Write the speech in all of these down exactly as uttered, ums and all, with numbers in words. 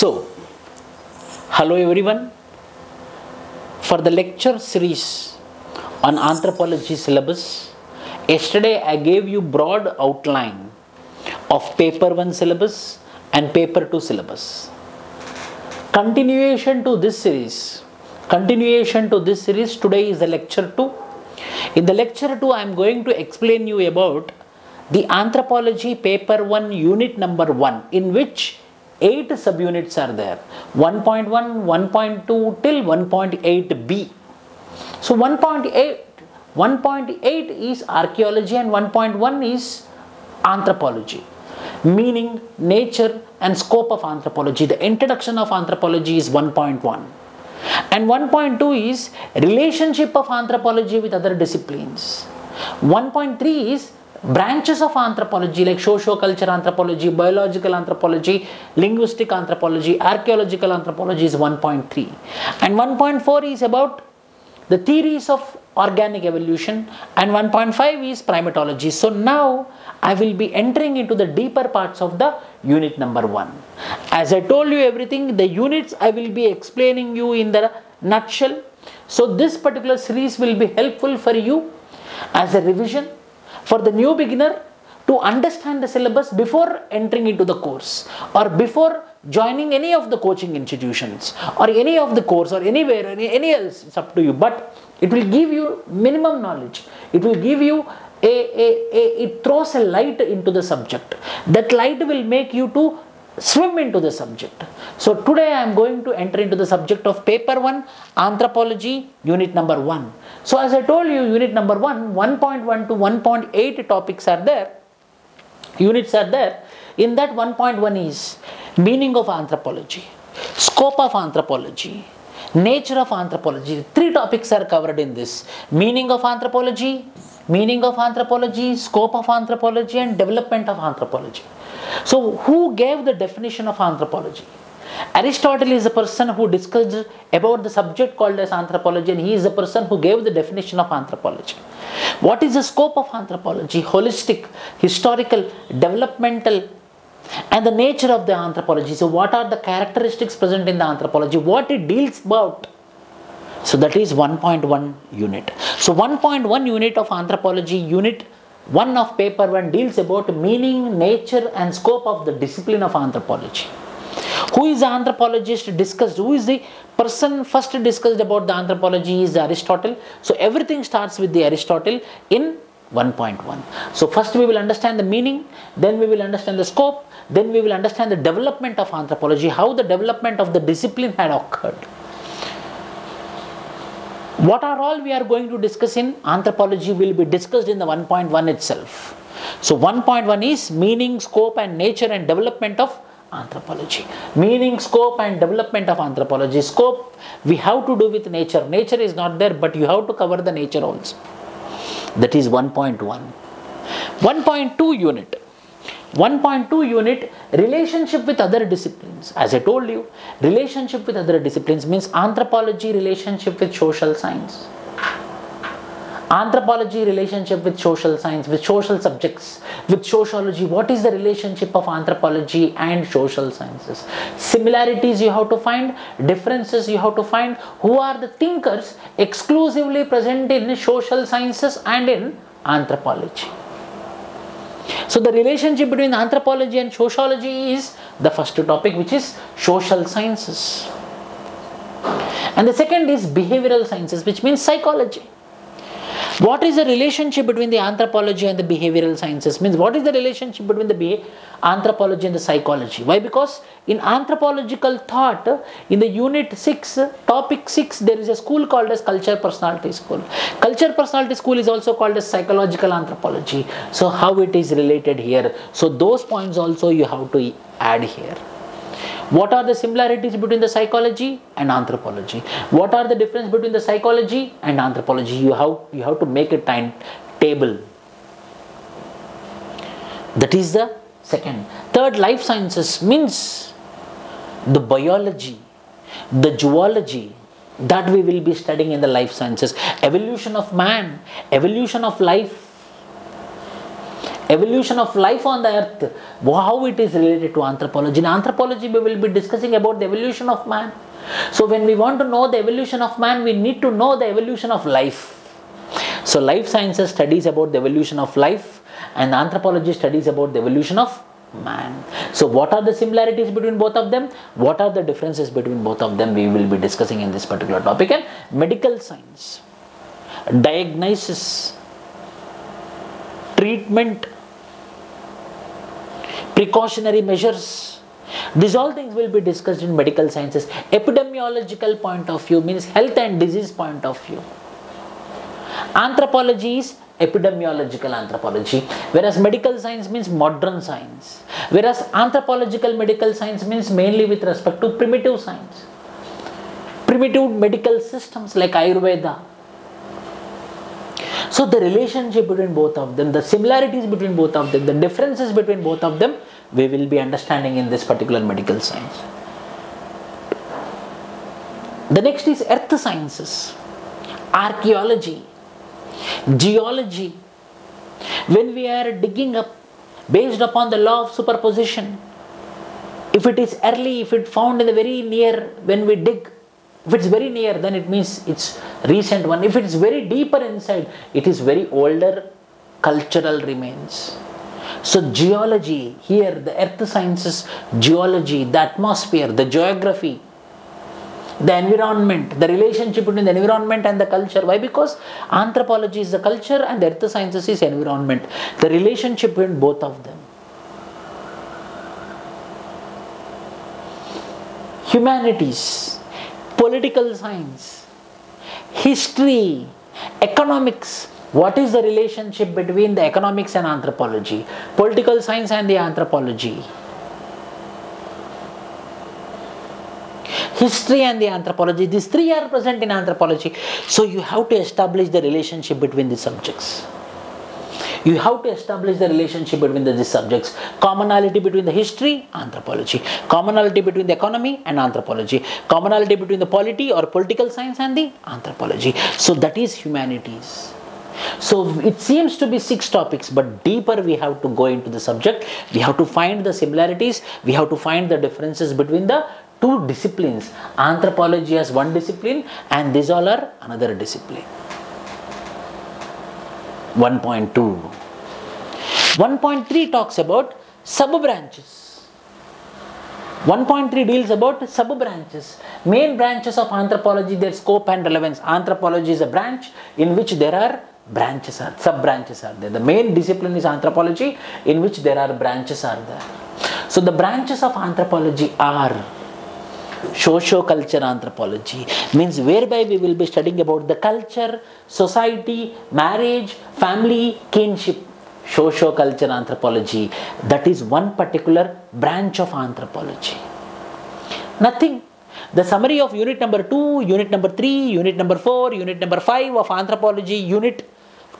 So, hello everyone. For the lecture series on anthropology syllabus, yesterday I gave you broad outline of paper one syllabus and paper two syllabus. Continuation to this series, continuation to this series, today is the lecture two. In the lecture two, I am going to explain you about the anthropology paper one unit number one, in which eight subunits are there, one point one, one point two till one point eight B. So one point eight, one point eight is archaeology and one point one is anthropology, meaning, nature and scope of anthropology. The introduction of anthropology is one point one, and one point two is relationship of anthropology with other disciplines. one point three is branches of anthropology like socio-cultural anthropology, biological anthropology, linguistic anthropology, archaeological anthropology is one point three. And one point four is about the theories of organic evolution, and one point five is primatology. So now I will be entering into the deeper parts of the unit number one. As I told you everything, the units I will be explaining you in the nutshell. So this particular series will be helpful for you as a revision for the new beginner to understand the syllabus before entering into the course or before joining any of the coaching institutions or any of the course or anywhere, any, any else, it's up to you. But it will give you minimum knowledge. It will give you a, a, a, it throws a light into the subject. That light will make you to swim into the subject. So today I am going to enter into the subject of paper one, anthropology, unit number one. So as I told you, unit number one, one point one to one point eight topics are there, units are there. In that, one point one is meaning of anthropology, scope of anthropology, nature of anthropology. Three topics are covered in this: meaning of anthropology, meaning of anthropology, scope of anthropology, and development of anthropology. So who gave the definition of anthropology? Aristotle is a person who discussed about the subject called as anthropology, and he is the person who gave the definition of anthropology. What is the scope of anthropology? Holistic, historical, developmental, and the nature of the anthropology. So what are the characteristics present in the anthropology? What it deals about? So that is one point one unit. So one point one unit of anthropology, unit one of paper one, deals about meaning, nature and scope of the discipline of anthropology. Who is the anthropologist discussed? Who is the person first discussed about the anthropology is Aristotle. So everything starts with the Aristotle in one point one. So first we will understand the meaning, then we will understand the scope, then we will understand the development of anthropology, how the development of the discipline had occurred. What are all we are going to discuss in anthropology will be discussed in the one point one itself. So one point one is meaning, scope and nature and development of anthropology. Meaning, scope and development of anthropology. Scope we have to do with nature. Nature is not there, but you have to cover the nature also. That is one point one. one point two unit. one point two unit, relationship with other disciplines. As I told you, relationship with other disciplines means anthropology relationship with social science. Anthropology relationship with social science, with social subjects, with sociology. What is the relationship of anthropology and social sciences? Similarities you have to find, differences you have to find. Who are the thinkers exclusively present in social sciences and in anthropology? So the relationship between anthropology and sociology is the first topic, which is social sciences. And the second is behavioral sciences, which means psychology. What is the relationship between the anthropology and the behavioral sciences? Means what is the relationship between the anthropology and the psychology? Why? Because in anthropological thought, in the unit six, topic six, there is a school called as culture personality school. Culture personality school is also called as psychological anthropology. So how it is related here? So those points also you have to add here. What are the similarities between the psychology and anthropology? What are the differences between the psychology and anthropology? You have, you have to make a time table. That is the second. Third, life sciences means the biology, the zoology that we will be studying in the life sciences. Evolution of man, evolution of life, evolution of life on the earth, how it is related to anthropology. In anthropology, we will be discussing about the evolution of man. So when we want to know the evolution of man, we need to know the evolution of life. So life sciences studies about the evolution of life, and anthropology studies about the evolution of man. So what are the similarities between both of them? What are the differences between both of them? We will be discussing in this particular topic. And medical science, diagnosis, treatment, precautionary measures, these all things will be discussed in medical sciences. Epidemiological point of view means health and disease point of view. Anthropology is epidemiological anthropology, whereas medical science means modern science, whereas anthropological medical science means mainly with respect to primitive science, primitive medical systems like Ayurveda. So the relationship between both of them, the similarities between both of them, the differences between both of them, we will be understanding in this particular medical science. The next is earth sciences, archaeology, geology. When we are digging up based upon the law of superposition, if it is early, if it found in the very near, when we dig, if it's very near, then it means it's recent one. If it's very deeper inside, it is very older cultural remains. So geology, here the earth sciences, geology, the atmosphere, the geography, the environment, the relationship between the environment and the culture. Why? Because anthropology is the culture and the earth sciences is environment. The relationship between both of them. Humanities, political science, history, economics. What is the relationship between the economics and anthropology? Political science and the anthropology. History and the anthropology, these three are present in anthropology. So you have to establish the relationship between the subjects. You have to establish the relationship between the, the subjects. Commonality between the history, anthropology. Commonality between the economy and anthropology. Commonality between the polity or political science and the anthropology. So that is humanities. So it seems to be six topics, but deeper we have to go into the subject. We have to find the similarities. We have to find the differences between the two disciplines. Anthropology as one discipline and these all are another discipline. one point two. one point three talks about sub-branches. one point three deals about sub-branches. Main branches of anthropology, their scope and relevance. Anthropology is a branch in which there are branches, are sub-branches are there. The main discipline is anthropology, in which there are branches are there. So the branches of anthropology are socio-culture anthropology, means whereby we will be studying about the culture, society, marriage, family, kinship. Socio-culture anthropology, that is one particular branch of anthropology. Nothing. The summary of unit number two, unit number three, unit number four, unit number five of anthropology, unit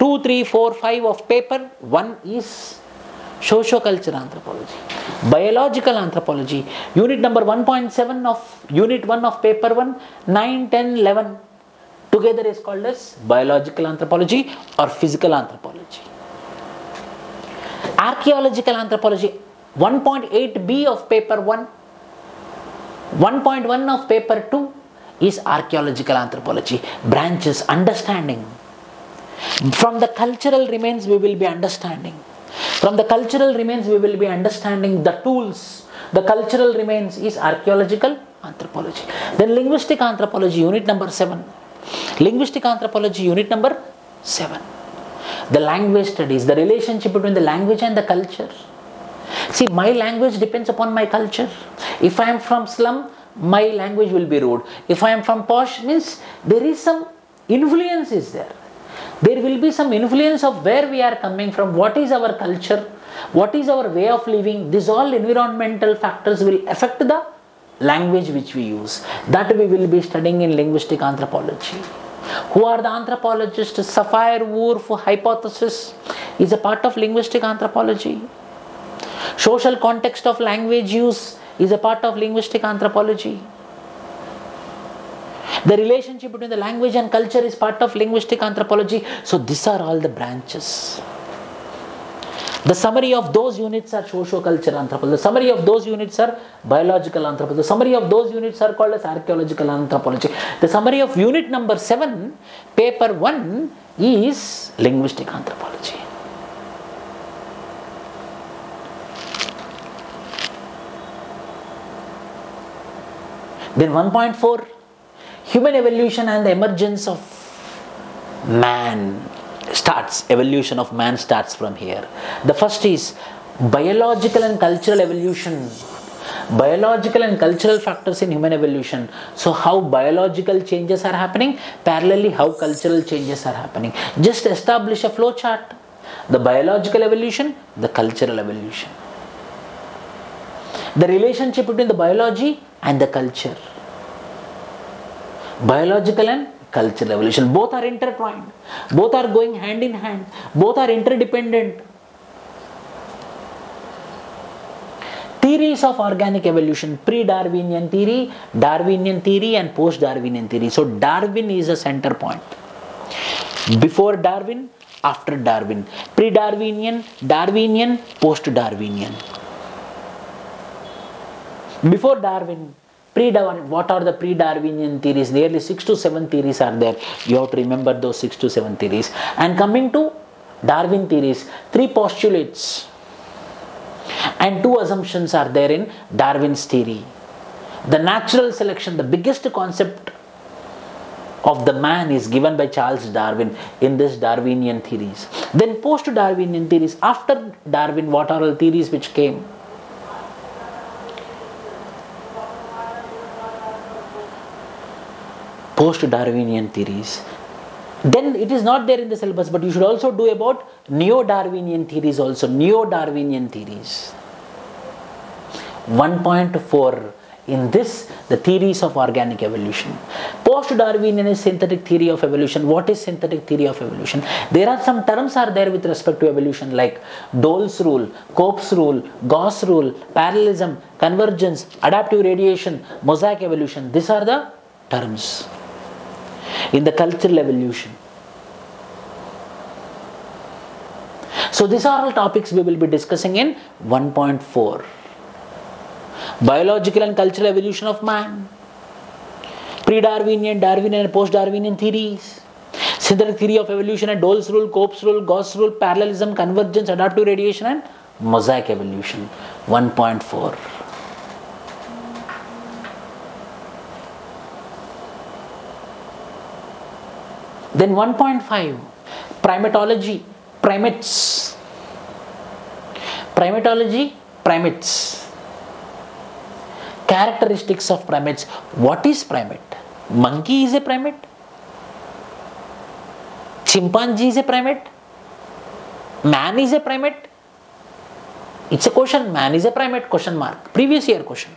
two, three, four, five of paper one is socio-culture anthropology. Biological anthropology, unit number one point seven of unit one of paper one, nine, ten, eleven together is called as biological anthropology or physical anthropology. Archaeological anthropology, one point eight B of paper one, one point one of paper two is archaeological anthropology. Branches, understanding. From the cultural remains we will be understanding. From the cultural remains we will be understanding the tools. The cultural remains is archaeological anthropology. Then linguistic anthropology, unit number seven. Linguistic anthropology, unit number seven. The language studies, the relationship between the language and the culture. See, my language depends upon my culture. If I am from slum, my language will be rude. If I am from posh, means there is some influence is there. There will be some influence of where we are coming from, what is our culture, what is our way of living. These all environmental factors will affect the language which we use. That we will be studying in linguistic anthropology. Who are the anthropologists? Sapir-Whorf hypothesis is a part of linguistic anthropology. Social context of language use is a part of linguistic anthropology. The relationship between the language and culture is part of linguistic anthropology. So these are all the branches. The summary of those units are socio-cultural anthropology. The summary of those units are biological anthropology. The summary of those units are called as archaeological anthropology. The summary of unit number seven, paper one, is linguistic anthropology. Then one point four, human evolution and the emergence of man starts, evolution of man starts from here. The first is biological and cultural evolution, biological and cultural factors in human evolution. So how biological changes are happening, parallelly how cultural changes are happening. Just establish a flow chart, the biological evolution, the cultural evolution. The relationship between the biology and the culture. Biological and cultural evolution. Both are intertwined. Both are going hand in hand. Both are interdependent. Theories of organic evolution. Pre-Darwinian theory, Darwinian theory and post-Darwinian theory. So Darwin is a center point. Before Darwin, after Darwin. Pre-Darwinian, Darwinian, post-Darwinian. Before Darwin, pre-Darwin, what are the pre-Darwinian theories? Nearly six to seven theories are there. You have to remember those six to seven theories. And coming to Darwin theories, three postulates and two assumptions are there in Darwin's theory. The natural selection, the biggest concept of the man, is given by Charles Darwin in this Darwinian theories. Then post-Darwinian theories, after Darwin, what are the theories which came? Post-Darwinian theories. Then it is not there in the syllabus, but you should also do about Neo-Darwinian theories also. Neo-Darwinian theories. one point four. In this, the theories of organic evolution. Post-Darwinian is synthetic theory of evolution. What is synthetic theory of evolution? There are some terms are there with respect to evolution, like Dole's rule, Cope's rule, Gauss's rule, parallelism, convergence, adaptive radiation, mosaic evolution. These are the terms. In the cultural evolution. So these are all topics we will be discussing in one point four. Biological and cultural evolution of man. Pre-Darwinian, Darwinian and post-Darwinian theories. Synthetic theory of evolution and Dole's rule, Cope's rule, Gauss's rule, parallelism, convergence, adaptive radiation and mosaic evolution. one point four. Then one point five, primatology, primates, primatology, primates, characteristics of primates. What is primate? Monkey is a primate, chimpanzee is a primate, man is a primate. It's a question, man is a primate, question mark, previous year question.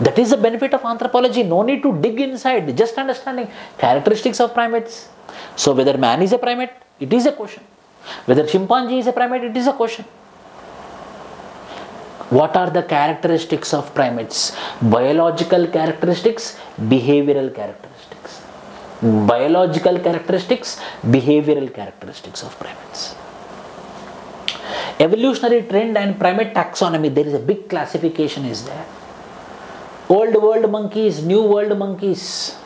That is the benefit of anthropology. No need to dig inside. Just understanding characteristics of primates. So whether man is a primate, it is a question. Whether chimpanzee is a primate, it is a question. What are the characteristics of primates? Biological characteristics, behavioral characteristics. Biological characteristics, behavioral characteristics of primates. Evolutionary trend and primate taxonomy. There is a big classification is there. Old world monkeys, new world monkeys.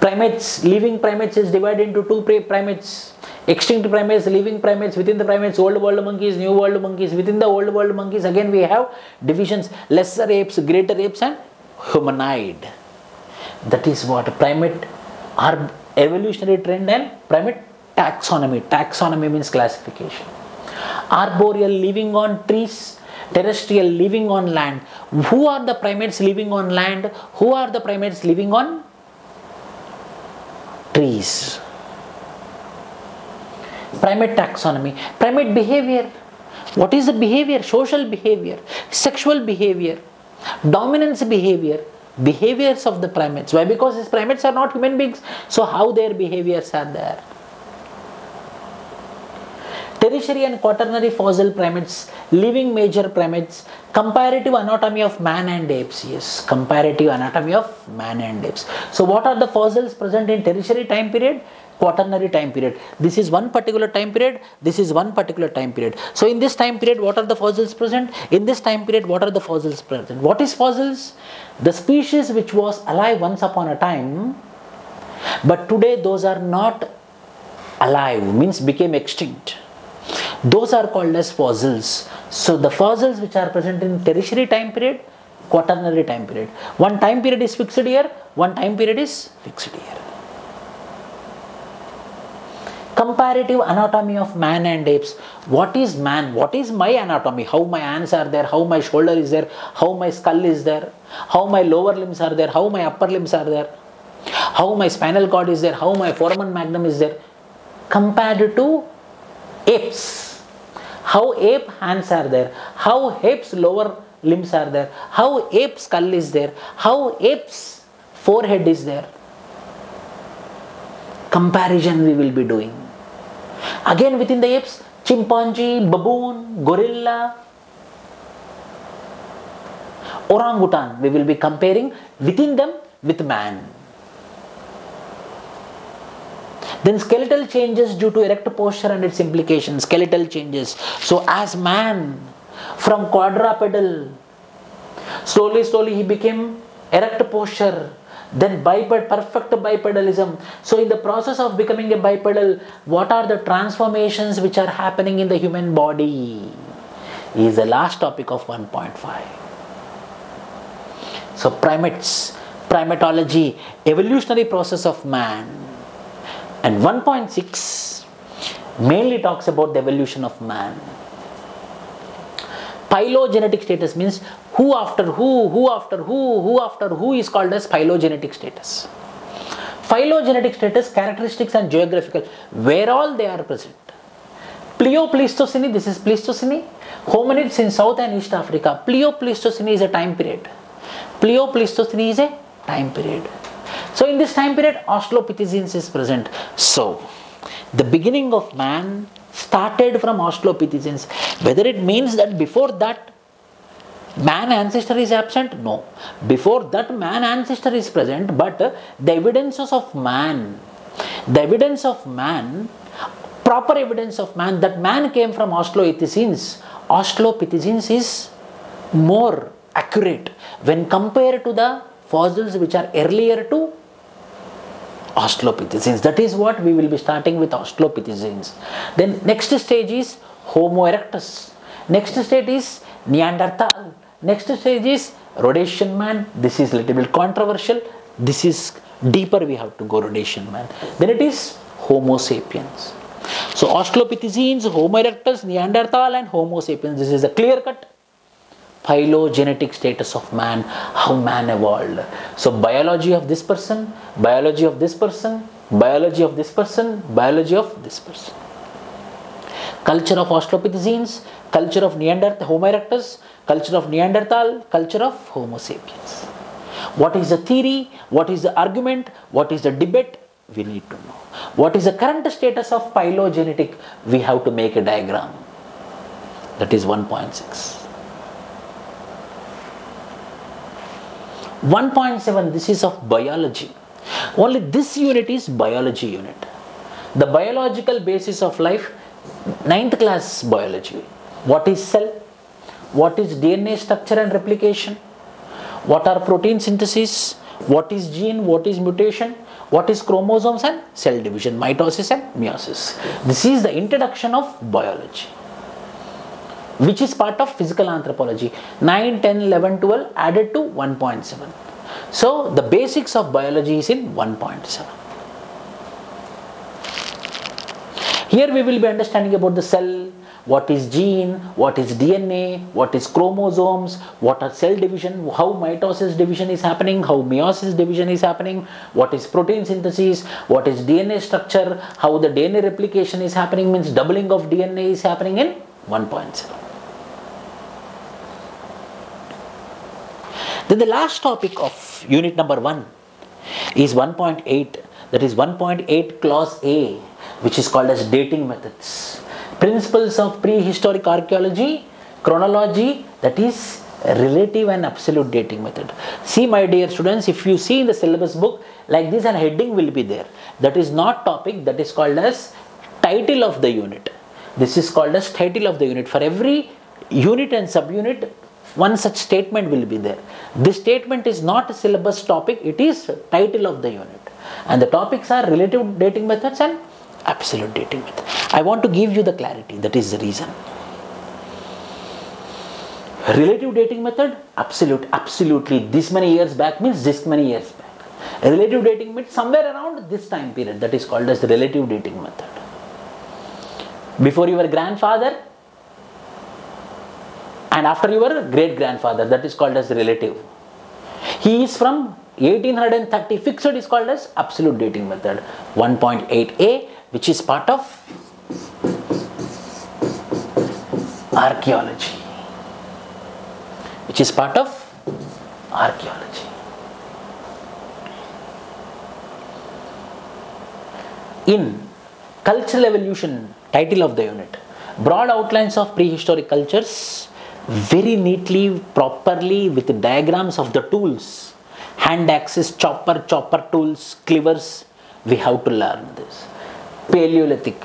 Primates, living primates is divided into two primates. Extinct primates, living primates, within the primates, old world monkeys, new world monkeys. Within the old world monkeys, again we have divisions, lesser apes, greater apes and humanoid. That is what primate are evolutionary trend and primate taxonomy. Taxonomy means classification. Arboreal, living on trees. Terrestrial, living on land. Who are the primates living on land? Who are the primates living on trees? Primate taxonomy. Primate behavior. What is the behavior? Social behavior, sexual behavior, dominance behavior, behaviors of the primates. Why? Because these primates are not human beings. So how their behaviors are there? tertiary and quaternary fossil primates, living major primates, comparative anatomy of man and apes. Yes, comparative anatomy of man and apes. So what are the fossils present in tertiary time period? Quaternary time period. This is one particular time period. This is one particular time period. So in this time period, what are the fossils present? In this time period, what are the fossils present? What is fossils? The species which was alive once upon a time, but today those are not alive, means became extinct. Those are called as fossils. So the fossils which are present in tertiary time period, quaternary time period. One time period is fixed here, one time period is fixed here. Comparative anatomy of man and apes. What is man? What is my anatomy? How my hands are there? How my shoulder is there? How my skull is there? How my lower limbs are there? How my upper limbs are there? How my spinal cord is there? How my foramen magnum is there? Compared to apes. How ape hands are there? How apes lower limbs are there? How ape skull is there? How apes forehead is there? Comparison we will be doing. Again within the apes, chimpanzee, baboon, gorilla, orangutan. We will be comparing within them with man. Then skeletal changes due to erect posture and its implications. Skeletal changes. So as man, from quadrupedal, slowly, slowly he became erect posture. Then biped, perfect bipedalism. So in the process of becoming a bipedal, what are the transformations which are happening in the human body? Is the last topic of one point five. So primates, primatology, evolutionary process of man. And one point six mainly talks about the evolution of man. Phylogenetic status means who after who, who after who, who after who is called as phylogenetic status. Phylogenetic status, characteristics and geographical, where all they are present. Pleistocene, this is Pleistocene. Hominids in South and East Africa. Pleistocene is a time period. Pleistocene is a time period. So in this time period, Australopithecines is present. So the beginning of man started from Australopithecines. Whether it means that before that man ancestor is absent? No. Before that man ancestor is present, but the evidences of man, the evidence of man, proper evidence of man, that man came from Australopithecines. Australopithecines is more accurate when compared to the fossils which are earlier to Australopithecines. That is what we will be starting with, Australopithecines. Then next stage is Homo erectus. Next stage is Neanderthal. Next stage is Rhodesian man. This is little bit controversial. This is deeper, we have to go Rhodesian man. Then it is Homo sapiens. So Australopithecines, Homo erectus, Neanderthal and Homo sapiens. This is a clear cut phylogenetic status of man, how man evolved. So biology of this person, biology of this person, biology of this person, biology of this person. Culture of Australopithecines, culture of Neanderthal, Homo erectus, culture of Neanderthal, culture of Homo sapiens. What is the theory? What is the argument? What is the debate? We need to know. What is the current status of phylogenetic? We have to make a diagram. That is one point six. one point seven, this is of biology. Only this unit is biology unit. The biological basis of life, ninth class biology. What is cell? What is D N A structure and replication? What are protein synthesis? What is gene? What is mutation? What is chromosomes and cell division, mitosis and meiosis? This is the introduction of biology, which is part of physical anthropology. nine, ten, eleven, twelve added to one point seven. So the basics of biology is in one point seven. Here we will be understanding about the cell, what is gene, what is D N A, what is chromosomes, what are cell division, how mitosis division is happening, how meiosis division is happening, what is protein synthesis, what is D N A structure, how the D N A replication is happening, means doubling of D N A is happening in one point seven. Then the last topic of unit number one is one point eight, that is one point eight clause A, which is called as dating methods. Principles of prehistoric archaeology, chronology, that is relative and absolute dating method. See, my dear students, if you see in the syllabus book, like this and heading will be there. That is not topic, that is called as title of the unit. This is called as title of the unit. For every unit and subunit, one such statement will be there. This statement is not a syllabus topic, it is title of the unit. And the topics are relative dating methods and absolute dating method. I want to give you the clarity, that is the reason. Relative dating method, absolute, absolutely this many years back means this many years back. Relative dating means somewhere around this time period, that is called as the relative dating method. Before your grandfather and after your great-grandfather, that is called as relative. He is from eighteen thirty fixed is called as absolute dating method. one point eight A, which is part of archaeology. Which is part of archaeology. In cultural evolution, title of the unit, broad outlines of prehistoric cultures, very neatly, properly, with diagrams of the tools, hand axes, chopper, chopper tools, cleavers, we have to learn this. Paleolithic,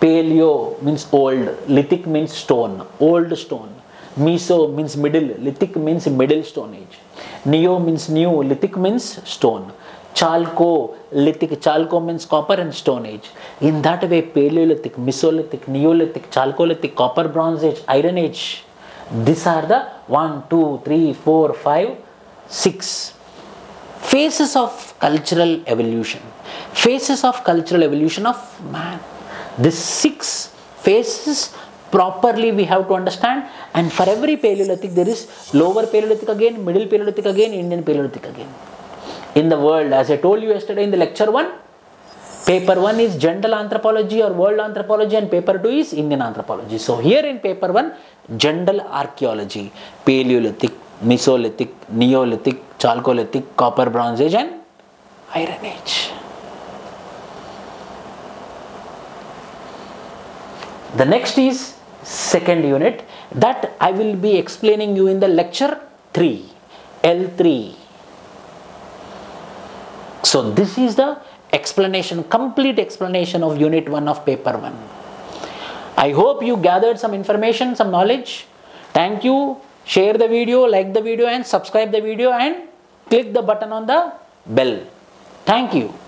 paleo means old, lithic means stone, old stone, meso means middle, lithic means middle stone age, neo means new, lithic means stone. Chalcolithic, chalco means copper and stone age. In that way, Paleolithic, Mesolithic, Neolithic, Chalcolithic, Copper Bronze Age, Iron Age. These are the one, two, three, four, five, six phases of cultural evolution. Phases of cultural evolution of man. These six phases properly we have to understand, and for every Paleolithic there is lower Paleolithic again, middle Paleolithic again, Indian Paleolithic again. In the world, as I told you yesterday in the lecture one, paper one is general anthropology or world anthropology and paper two is Indian anthropology. So here in paper one, general archaeology, Paleolithic, Mesolithic, Neolithic, Chalcolithic, Copper Bronze Age and Iron Age. The next is second unit that I will be explaining you in the lecture three, L three. So this is the explanation, complete explanation of unit one of paper one. I hope you gathered some information, some knowledge. Thank you. Share the video, like the video and subscribe the video and click the button on the bell. Thank you.